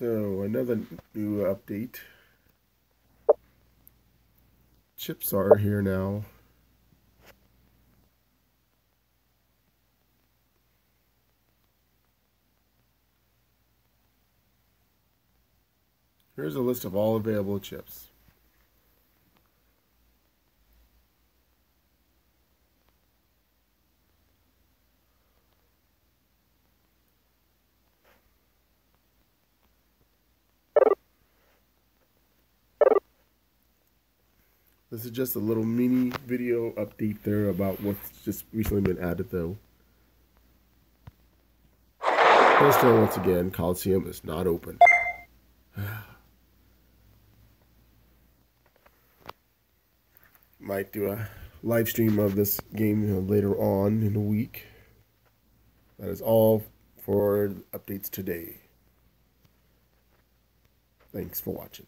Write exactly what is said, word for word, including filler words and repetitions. So another new update. Chips are here now. Here's a list of all available chips. This is just a little mini video update there about what's just recently been added though. First one, once again, Coliseum is not open. Might do a live stream of this game later on in the week. That is all for updates today. Thanks for watching.